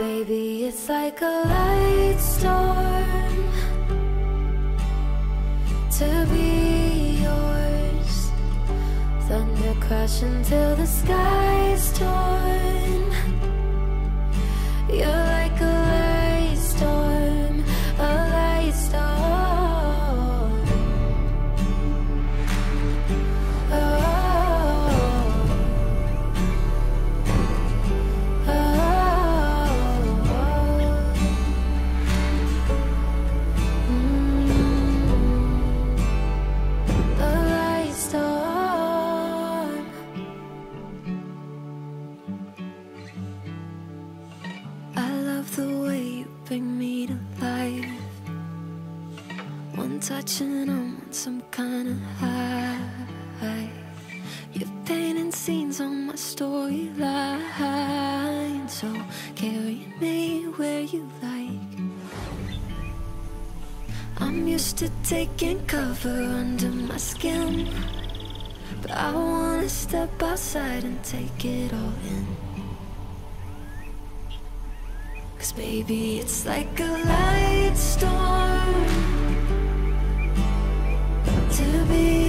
Baby, it's like a light storm to be yours. Thunder crashing till the sky's torn. You're like a light storm, a light storm. Oh. Touching on some kind of high. You're painting scenes on my storyline, so carry me where you like. I'm used to taking cover under my skin, but I wanna step outside and take it all in. 'Cause baby, it's like a light storm to be